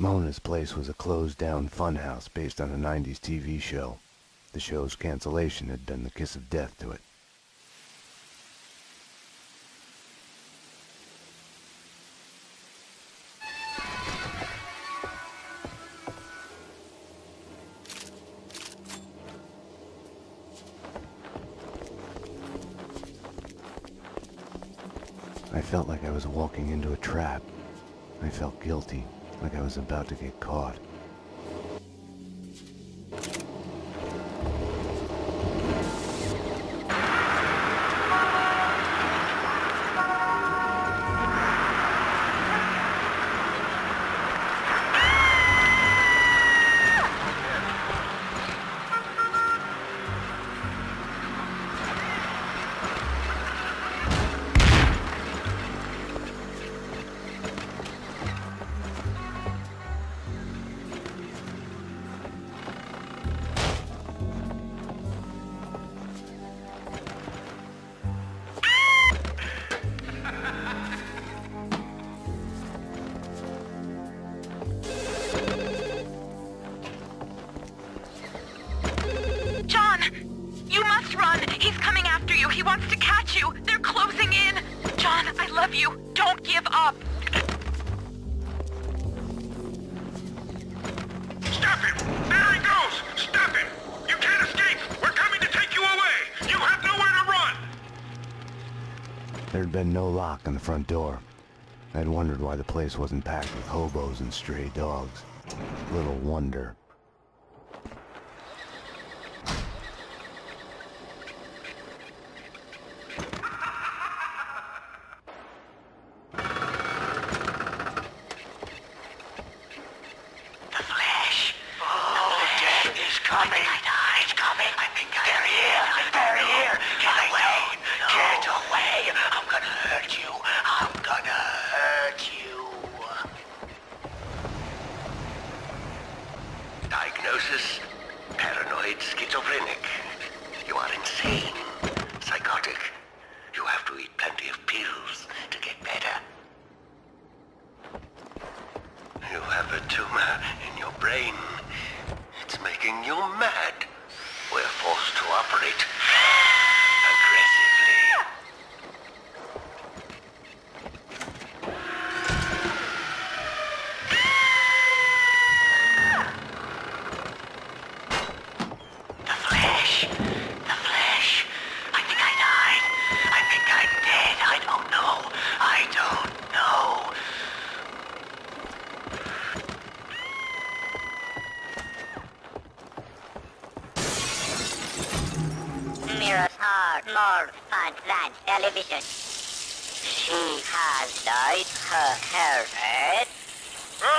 Mona's place was a closed-down funhouse based on a 90s TV show. The show's cancellation had been the kiss of death to it. I felt like I was walking into a trap. I felt guilty, like I was about to get caught. On the front door. I'd wondered why the place wasn't packed with hobos and stray dogs. Little wonder. Television. She has dyed her hair red. Ah!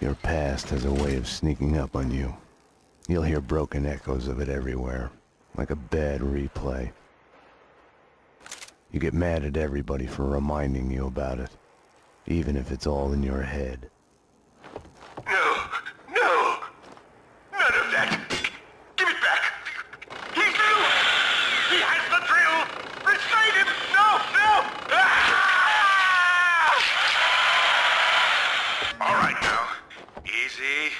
Your past has a way of sneaking up on you. You'll hear broken echoes of it everywhere, like a bad replay. You get mad at everybody for reminding you about it. Even if it's all in your head. No! None of that! Give it back! He's loose! He has the drill! Recite him! No! Ah! Alright now. Easy,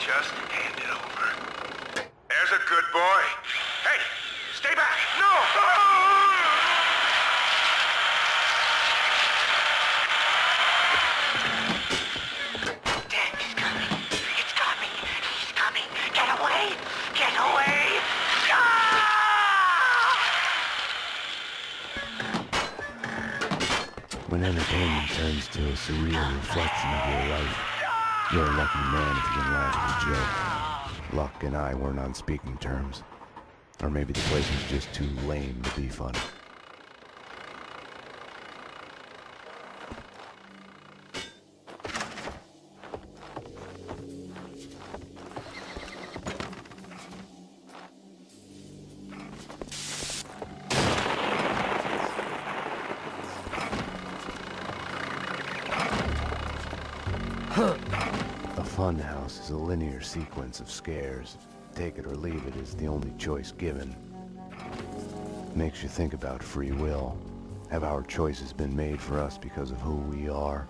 just hand it over. There's a good boy. Hey! Stay back! No! Oh! When entertainment turns to a surreal reflection of your life, you're a lucky man if you can laugh at a joke. Luck and I weren't on speaking terms. Or maybe the place was just too lame to be funny. A funhouse is a linear sequence of scares. Take it or leave it is the only choice given. Makes you think about free will. Have our choices been made for us because of who we are?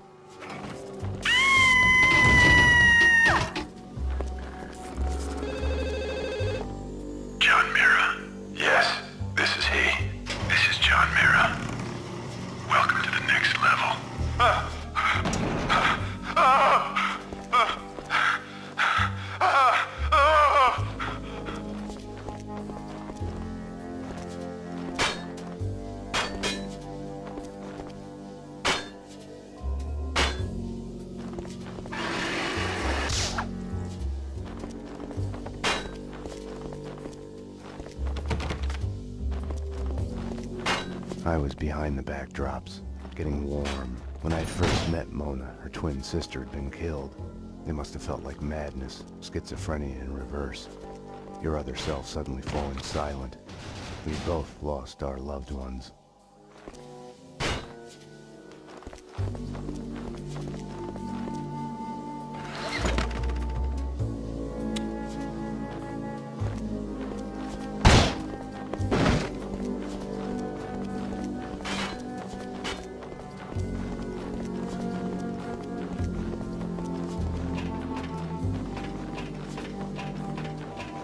I was behind the backdrops, getting warm. When I first met Mona, her twin sister had been killed. It must have felt like madness, schizophrenia in reverse. Your other self suddenly falling silent. We both lost our loved ones.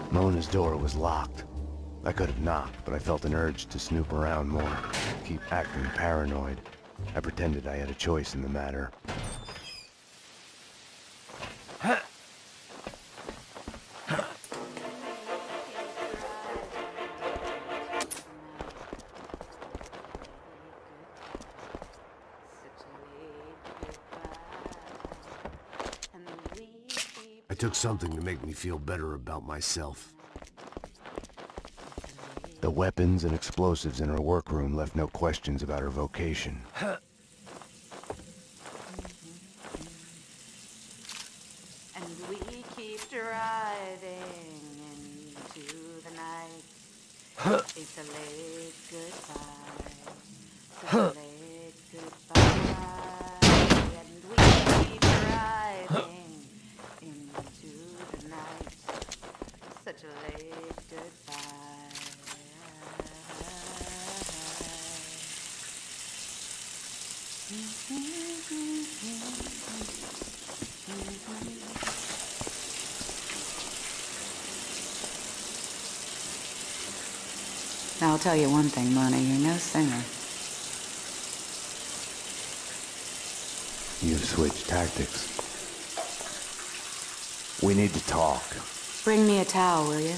Mona's door was locked. I could have knocked, but I felt an urge to snoop around more, keep acting paranoid. I pretended I had a choice in the matter. I took something to make me feel better about myself. The weapons and explosives in her workroom left no questions about her vocation. And we keep driving into the night. It's a late goodbye. It's a late goodbye. And we keep driving into the night. Such a late goodbye. Now, I'll tell you one thing, Mona, you're no singer. You've switched tactics. We need to talk. Bring me a towel, will you?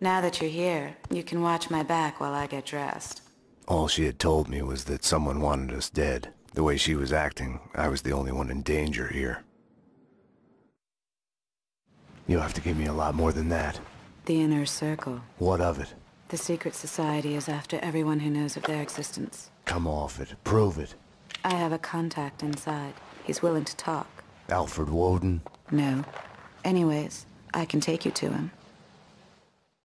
Now that you're here, you can watch my back while I get dressed. All she had told me was that someone wanted us dead. The way she was acting, I was the only one in danger here. You'll have to give me a lot more than that. The Inner Circle. What of it? The secret society is after everyone who knows of their existence. Come off it. Prove it. I have a contact inside. He's willing to talk. Alfred Woden? No. Anyways, I can take you to him.